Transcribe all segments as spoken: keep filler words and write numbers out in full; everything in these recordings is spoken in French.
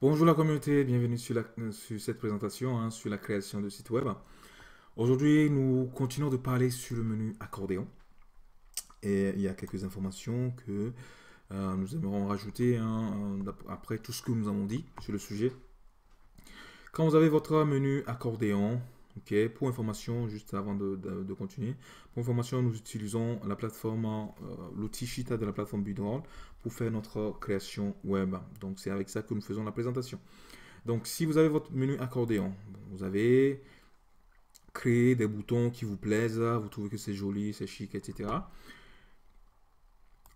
Bonjour la communauté, bienvenue sur, la, sur cette présentation hein, sur la création de site web. Aujourd'hui, nous continuons de parler sur le menu accordéon. Et il y a quelques informations que euh, nous aimerons rajouter hein, après tout ce que nous avons dit sur le sujet. Quand vous avez votre menu accordéon, okay, pour information, juste avant de, de, de continuer, pour information, nous utilisons la plateforme, euh, l'outil Chita de la plateforme Builderall pour faire notre création web. Donc, c'est avec ça que nous faisons la présentation. Donc, si vous avez votre menu accordéon, vous avez créé des boutons qui vous plaisent, vous trouvez que c'est joli, c'est chic, et cetera.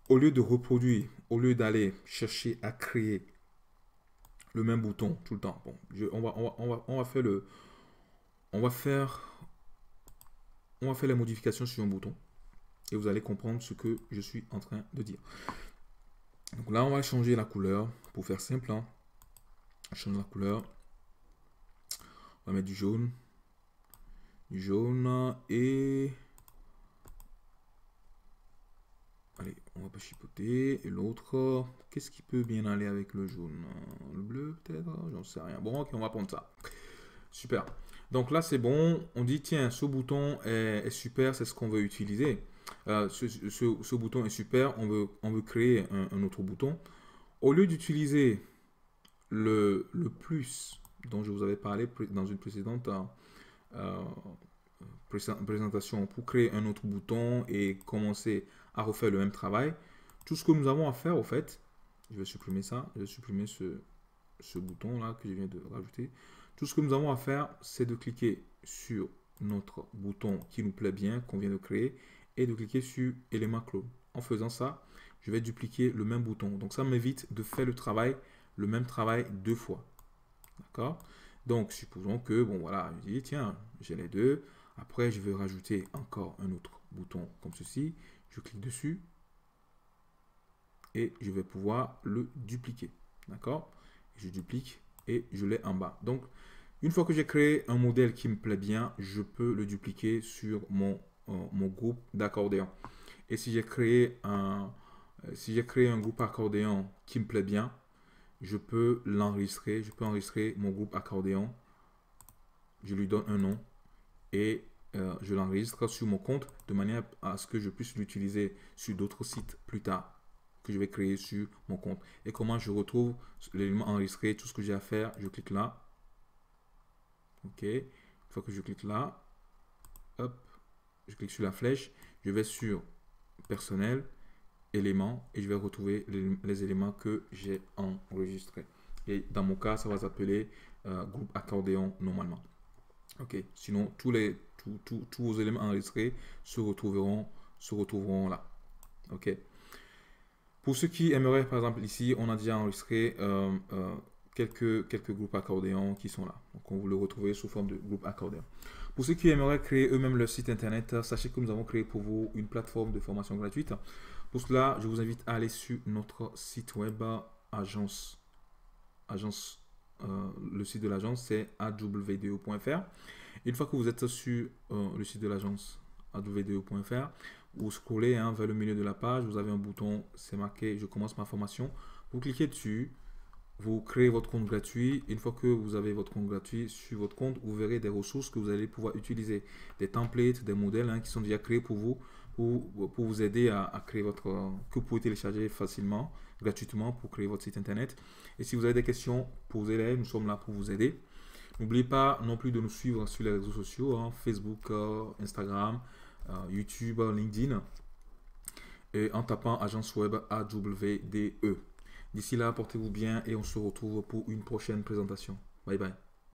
Au lieu de reproduire, au lieu d'aller chercher à créer le même bouton tout le temps, bon, je, on, va, on, va, on, va, on va faire le... On va faire, on va faire les modifications sur un bouton et vous allez comprendre ce que je suis en train de dire. Donc là, on va changer la couleur pour faire simple. Hein. On change la couleur. On va mettre du jaune, du jaune et allez, on va pas chipoter. Et l'autre, qu'est-ce qui peut bien aller avec le jaune, le bleu peut-être, j'en sais rien. Bon, ok, on va prendre ça. Super. Donc là, c'est bon. On dit, tiens, ce bouton est, est super, c'est ce qu'on veut utiliser. Euh, ce, ce, ce bouton est super, on veut, on veut créer un, un autre bouton. Au lieu d'utiliser le, le plus dont je vous avais parlé dans une précédente euh, présentation pour créer un autre bouton et commencer à refaire le même travail, tout ce que nous avons à faire, au fait, je vais supprimer ça, je vais supprimer ce, ce bouton-là que je viens de rajouter. Tout ce que nous avons à faire, c'est de cliquer sur notre bouton qui nous plaît bien, qu'on vient de créer, et de cliquer sur élément clone. En faisant ça, je vais dupliquer le même bouton. Donc, ça m'évite de faire le travail, le même travail deux fois. D'accord? Donc, supposons que, bon, voilà, je dis, tiens, j'ai les deux. Après, je vais rajouter encore un autre bouton comme ceci. Je clique dessus et je vais pouvoir le dupliquer. D'accord? Je duplique. Et je l'ai en bas. Donc, une fois que j'ai créé un modèle qui me plaît bien, je peux le dupliquer sur mon, euh, mon groupe d'accordéon. Et si j'ai créé un euh, si j'ai créé un groupe accordéon qui me plaît bien, je peux l'enregistrer. Je peux enregistrer mon groupe accordéon. Je lui donne un nom et euh, je l'enregistre sur mon compte de manière à ce que je puisse l'utiliser sur d'autres sites plus tard, que je vais créer sur mon compte. Et comment je retrouve l'élément enregistré, tout ce que j'ai à faire, je clique là. Ok. Une fois que je clique là, hop, je clique sur la flèche, je vais sur personnel, éléments, et je vais retrouver les, les éléments que j'ai enregistrés. Et dans mon cas, ça va s'appeler euh, groupe accordéon normalement. Ok. Sinon, tous les tous, tous, tous vos éléments enregistrés se retrouveront, se retrouveront là. Ok. Pour ceux qui aimeraient, par exemple, ici, on a déjà enregistré euh, euh, quelques, quelques groupes accordéons qui sont là. Donc, on vous le retrouvez sous forme de groupe accordéon. Pour ceux qui aimeraient créer eux-mêmes leur site internet, sachez que nous avons créé pour vous une plateforme de formation gratuite. Pour cela, je vous invite à aller sur notre site web agence. agence euh, le site de l'agence, c'est a w d e point f r. Une fois que vous êtes sur euh, le site de l'agence a w d e point f r, vous scrollez hein, vers le milieu de la page, vous avez un bouton, c'est marqué « Je commence ma formation ». Vous cliquez dessus, vous créez votre compte gratuit. Une fois que vous avez votre compte gratuit sur votre compte, vous verrez des ressources que vous allez pouvoir utiliser. Des templates, des modèles hein, qui sont déjà créés pour vous, pour, pour vous aider à, à créer votre... que vous pouvez télécharger facilement, gratuitement pour créer votre site internet. Et si vous avez des questions, posez-les, nous sommes là pour vous aider. N'oubliez pas non plus de nous suivre sur les réseaux sociaux, hein, Facebook, euh, Instagram, YouTube, LinkedIn, et en tapant agence web A W D E. D'ici là, portez-vous bien et on se retrouve pour une prochaine présentation. Bye bye.